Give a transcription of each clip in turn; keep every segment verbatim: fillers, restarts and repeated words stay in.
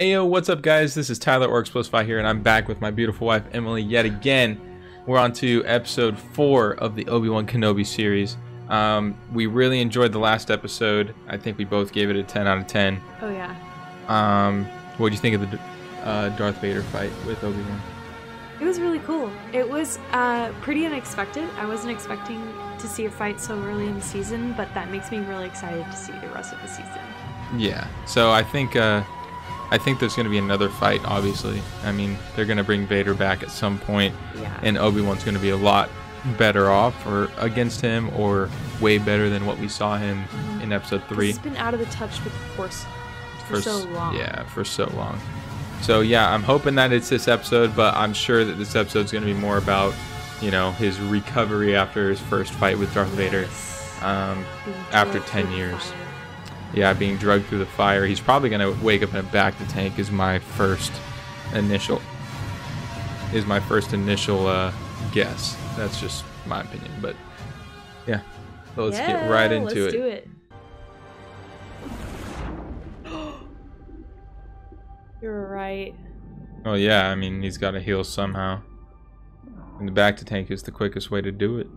Heyo, what's up guys? This is Tyler or Xplicify here, and I'm back with my beautiful wife Emily yet again. We're on to episode four of the Obi-Wan Kenobi series. Um, we really enjoyed the last episode. I think we both gave it a ten out of ten. Oh yeah. Um, what did you think of the uh, Darth Vader fight with Obi-Wan? It was really cool. It was uh, pretty unexpected. I wasn't expecting to see a fight so early in the season, but that makes me really excited to see the rest of the season. Yeah, so I think... Uh, I think there's going to be another fight, obviously. I mean, they're going to bring Vader back at some point, yeah. And Obi-Wan's going to be a lot better off or against him, or way better than what we saw him mm-hmm. in episode three. He's been out of the touch with the Force for, for so long. Yeah, for so long. So, yeah, I'm hoping that it's this episode, but I'm sure that this episode's going to be more about, you know, his recovery after his first fight with Darth Vader um, after ten years. Fire. Yeah, being drugged through the fire. He's probably gonna wake up in a bacta tank is my first initial is my first initial uh, guess. That's just my opinion, but yeah. So let's yeah, get right into let's it. Do it. You're right. Oh yeah, I mean he's gotta heal somehow. And the bacta tank is the quickest way to do it.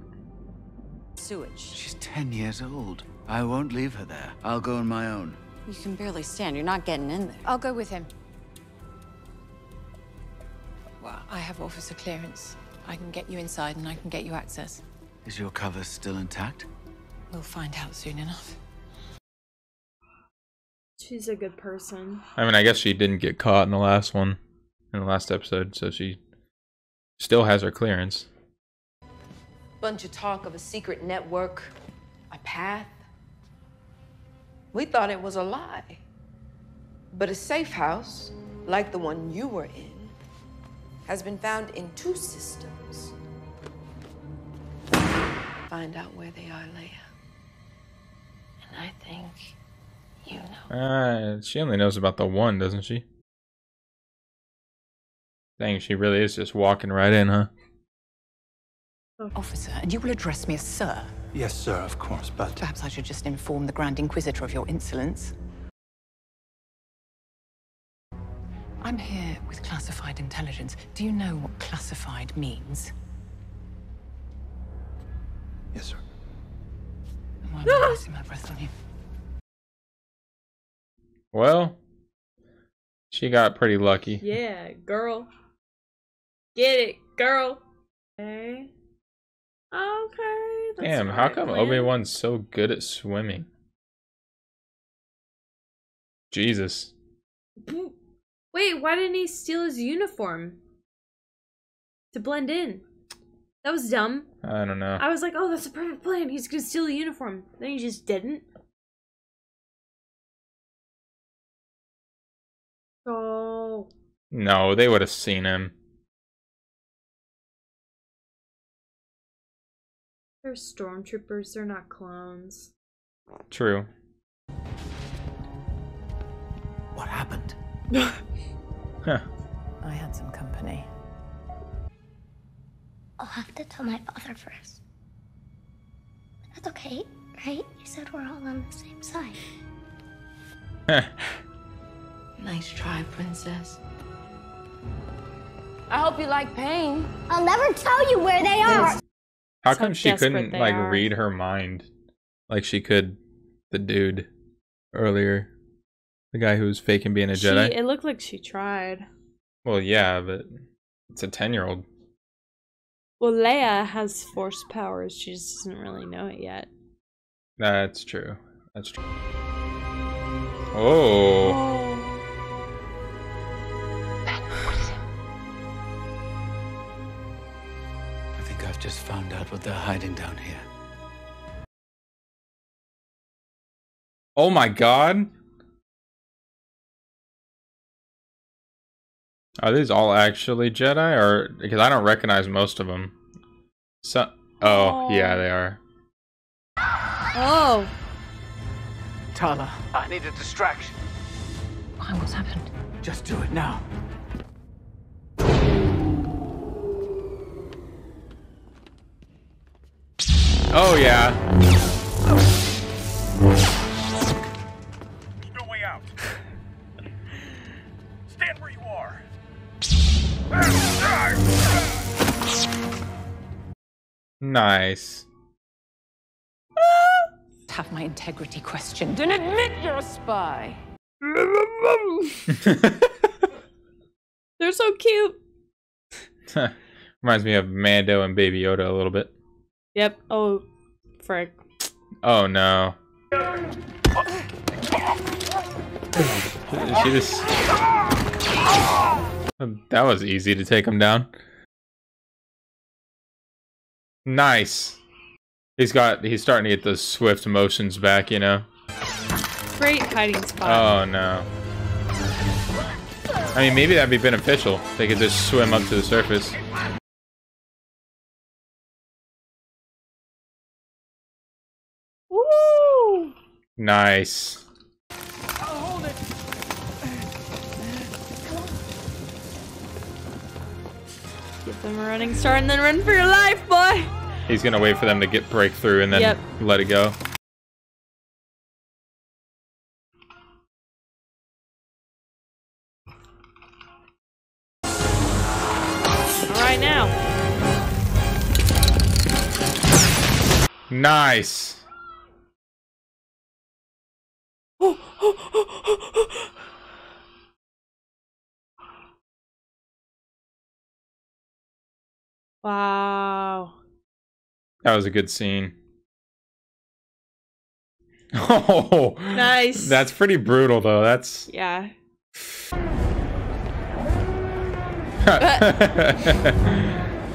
Sewage. She's ten years old. I won't leave her there. I'll go on my own. You can barely stand. You're not getting in there. I'll go with him. Well, I have officer clearance. I can get you inside and I can get you access. Is your cover still intact? We'll find out soon enough. She's a good person. I mean, I guess she didn't get caught in the last one, in the last episode, so she still has her clearance. Bunch of talk of a secret network, a path. We thought it was a lie, but a safe house, like the one you were in, has been found in two systems. Find out where they are, Leia. And I think you know. Uh, she only knows about the one, doesn't she? Dang, she really is just walking right in, huh? Officer, and you will address me as sir. Yes, sir, of course, but... Perhaps I should just inform the Grand Inquisitor of your insolence. I'm here with classified intelligence. Do you know what classified means? Yes, sir. And why am I wasting my breath on you? Well, she got pretty lucky. Yeah, girl. Get it, girl. Okay. Okay. Damn, how come Obi-Wan's so good at swimming? Jesus. Wait, why didn't he steal his uniform? To blend in. That was dumb. I don't know. I was like, oh, that's a perfect plan. He's gonna steal the uniform. Then he just didn't. Oh. No, they would have seen him. They're stormtroopers, they're not clones. True. What happened? Huh. I had some company. I'll have to tell my father first. That's okay, right? You said we're all on the same side. Nice try, princess. I hope you like pain. I'll never tell you where they are. How come she couldn't like are. read her mind like she could the dude earlier, the guy who was faking being a she, Jedi? It looked like she tried. Well, yeah, but it's a ten-year-old. Well, Leia has Force powers. She just doesn't really know it yet. That's true. That's true. Oh. oh. Just found out what they're hiding down here. Oh my god. Are these all actually Jedi? Or because I don't recognize most of them. So oh, oh. yeah, they are. Oh. Tala, I need a distraction. Why? What's happened? Just do it now. Oh yeah. No way out. Stand where you are. Nice. Have my integrity questioned and admit you're a spy. They're so cute. Reminds me of Mando and Baby Yoda a little bit. Yep. Oh, frick. Oh no. She just... That was easy to take him down. Nice. He's got. He's starting to get those swift motions back, you know. Great hiding spot. Oh no. I mean, maybe that'd be beneficial. They could just swim up to the surface. Woo! Nice. I'll hold it. Give them a running start and then run for your life, boy. He's gonna wait for them to get breakthrough and then yep. let it go. All right now. Nice. Wow. That was a good scene. Oh, nice. That's pretty brutal, though. That's yeah.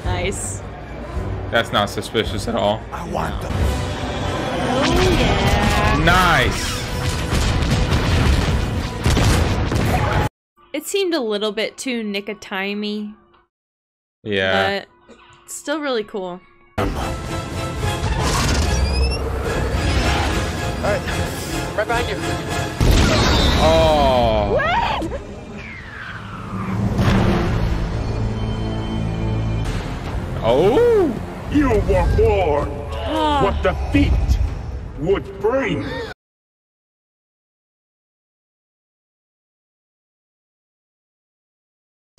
Nice. That's not suspicious at all. I want them. Oh yeah. Nice. It seemed a little bit too nick-a-timey. Yeah. But it's still really cool. All right, right behind you. Oh. What? Oh. You were born. Oh. What the feet would bring.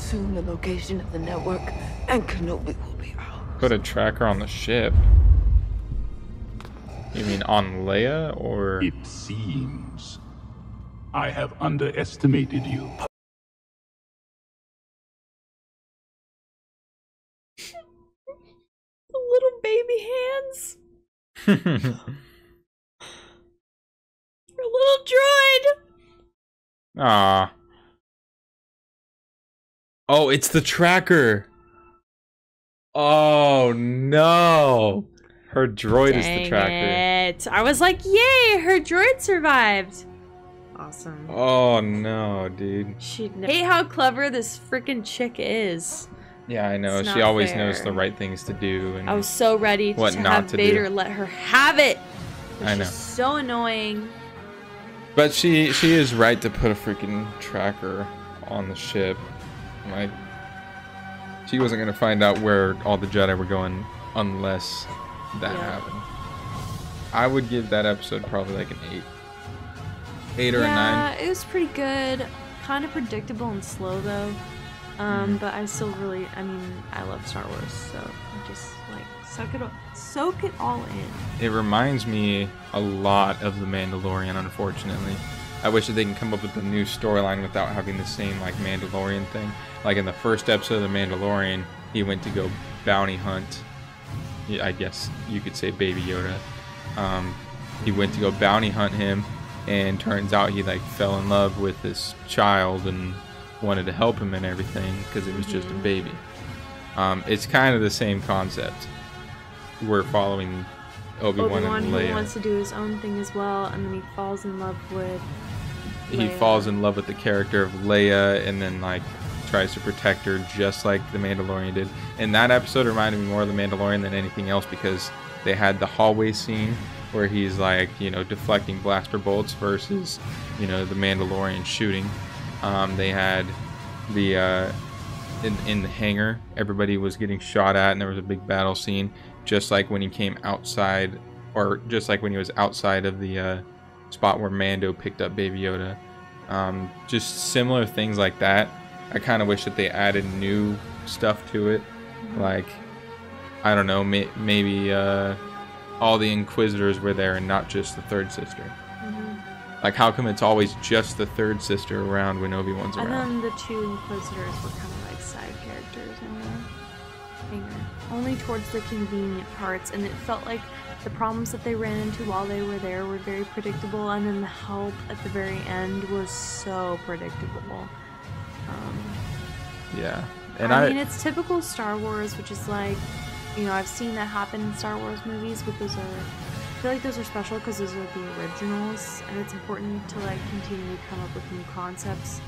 Soon the location of the network and Kenobi will be out. Put a tracker on the ship. You mean on Leia, or...? It seems I have underestimated you. The little baby hands. Your little droid. Ah. Oh, it's the tracker. Oh, no. Her droid Dang is the tracker. It. I was like, yay, her droid survived. Awesome. Oh, no, dude. She'd hate how clever this freaking chick is. Yeah, I know. It's she always fair. knows the right things to do. And I was so ready to have to Vader do. let her have it. But I she's know. so annoying. But she, she is right to put a freaking tracker on the ship. Like, she wasn't going to find out where all the Jedi were going unless... that yeah. happened. I would give that episode probably like an eight. Eight or yeah, a nine. Yeah, it was pretty good. Kind of predictable and slow though. Um, mm. But I still really, I mean, I love Star Wars, so I just like soak it, soak it all in. It reminds me a lot of The Mandalorian, unfortunately. I wish that they can come up with a new storyline without having the same like Mandalorian thing. Like in the first episode of The Mandalorian, he went to go bounty hunt. I guess you could say Baby Yoda. Um, he went to go bounty hunt him, and turns out he like fell in love with this child and wanted to help him and everything because it was just a baby. Um, it's kind of the same concept. We're following Obi-Wan Obi-Wan and Leia. He wants to do his own thing as well, and then he falls in love with Leia. He falls in love with the character of Leia, and then like. tries to protect her just like The Mandalorian did. And that episode reminded me more of The Mandalorian than anything else because they had the hallway scene where he's like, you know, deflecting blaster bolts versus, you know, The Mandalorian shooting. Um, they had the, uh, in, in the hangar, everybody was getting shot at and there was a big battle scene just like when he came outside or just like when he was outside of the uh, spot where Mando picked up Baby Yoda. Um, just similar things like that. I kind of wish that they added new stuff to it. Like, I don't know, may maybe uh, all the Inquisitors were there and not just the third sister. Mm-hmm. Like, how come it's always just the third sister around when Obi-Wan's around? And then the two Inquisitors were kind of like side characters in the finger. Only towards the convenient parts, and it felt like the problems that they ran into while they were there were very predictable, and then the help at the very end was so predictable. Um, yeah. And I, I mean, it's typical Star Wars, which is like, you know, I've seen that happen in Star Wars movies, but those are, I feel like those are special because those are the originals, and it's important to, like, continue to come up with new concepts.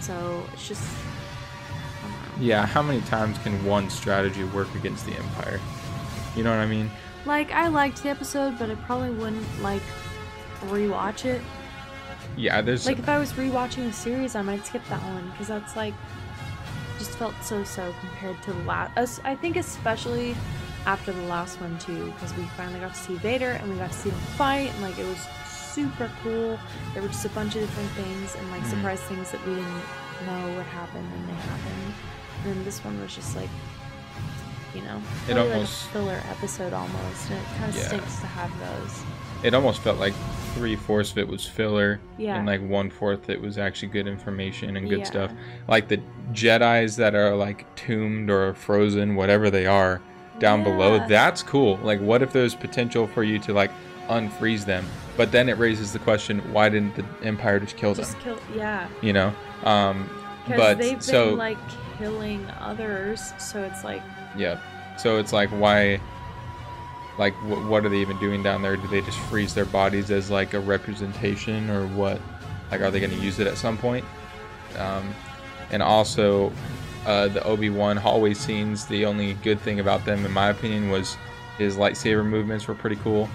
So it's just, I don't know. Yeah, how many times can one strategy work against the Empire? You know what I mean? Like, I liked the episode, but I probably wouldn't, like, rewatch it. Yeah, there's... Like, if I was rewatching a series, I might skip that one, because that's, like, just felt so-so compared to the last... I think especially after the last one, too, because we finally got to see Vader, and we got to see him fight, and, like, it was super cool. There were just a bunch of different things, and, like, mm-hmm. surprise things that we didn't know would happen, and they happened. And then this one was just, like... You know, it almost like a filler episode almost, and it kind of yeah. stinks to have those. It almost felt like three fourths of it was filler, yeah, and like one fourth it was actually good information and good yeah. stuff. Like the Jedis that are like tombed or frozen, whatever they are, down yeah. below. That's cool. Like, what if there's potential for you to like unfreeze them? But then it raises the question: why didn't the Empire just kill just them? Kill, yeah. You know, um, but they've been so like killing others, so it's like. Yeah, so it's like, why, like, wh what are they even doing down there? Do they just freeze their bodies as, like, a representation or what? Like, are they going to use it at some point? Um, and also, uh, the Obi-Wan hallway scenes, the only good thing about them, in my opinion, was his lightsaber movements were pretty cool.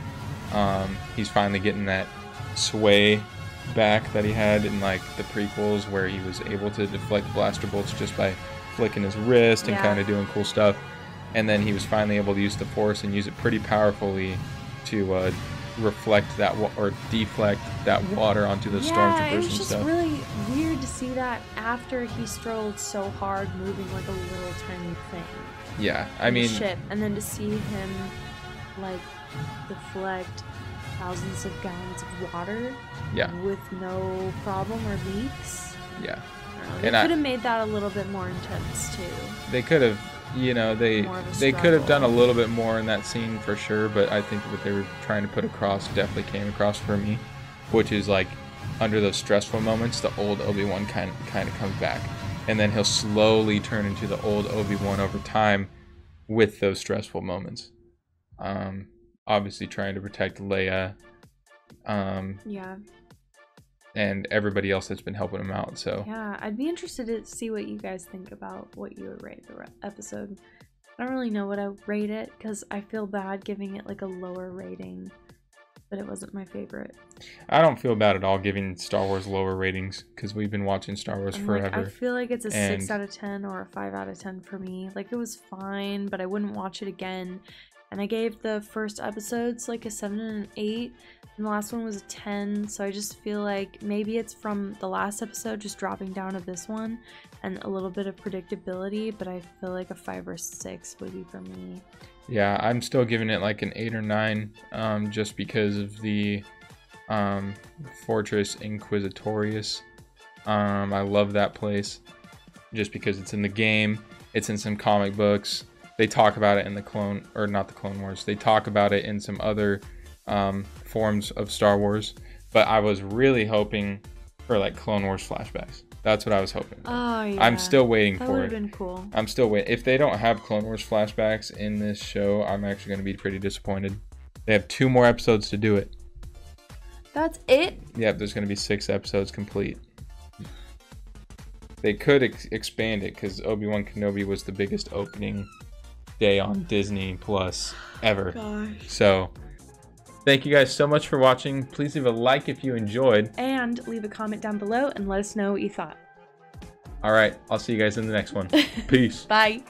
Um, he's finally getting that sway back that he had in, like, the prequels where he was able to deflect blaster bolts just by flicking his wrist and yeah. kind of doing cool stuff. And then he was finally able to use the force and use it pretty powerfully to uh, reflect that wa or deflect that water onto the yeah, stormtroopers and stuff. It was just really weird to see that after he strolled so hard, moving like a little tiny thing. Yeah, I mean, ship, and then to see him like deflect thousands of gallons of water. Yeah. With no problem or leaks. Yeah. They and could have I, made that a little bit more intense too. They could have, you know, they they could have done a little bit more in that scene for sure. But I think what they were trying to put across definitely came across for me, which is like under those stressful moments, the old Obi-Wan kind of, kind of comes back, and then he'll slowly turn into the old Obi-Wan over time with those stressful moments. Um, obviously trying to protect Leia. Um, yeah. And everybody else that's been helping him out, so... Yeah, I'd be interested to see what you guys think about what you would rate the episode. I don't really know what I would rate it, because I feel bad giving it, like, a lower rating. But it wasn't my favorite. I don't feel bad at all giving Star Wars lower ratings, because we've been watching Star Wars I'm forever. Like, I feel like it's a and... six out of ten or a five out of ten for me. Like, it was fine, but I wouldn't watch it again. And I gave the first episodes, like, a seven and an eight. And the last one was a ten, so I just feel like maybe it's from the last episode just dropping down to this one and a little bit of predictability, but I feel like a five or six would be for me. Yeah, I'm still giving it like an eight or nine um, just because of the um, Fortress Inquisitorious. Um, I love that place just because it's in the game, it's in some comic books. They talk about it in the Clone, or not the Clone Wars, they talk about it in some other Um, forms of Star Wars, but I was really hoping for like Clone Wars flashbacks. That's what I was hoping. Oh yeah. I'm still waiting that for it. That would have been cool. I'm still waiting. If they don't have Clone Wars flashbacks in this show, I'm actually going to be pretty disappointed. They have two more episodes to do it. That's it? Yep, there's going to be six episodes complete. They could ex expand it because Obi-Wan Kenobi was the biggest opening day on Disney Plus ever. Gosh. So... Thank you guys so much for watching. Please leave a like if you enjoyed. And leave a comment down below and let us know what you thought. All right. I'll see you guys in the next one. Peace. Bye.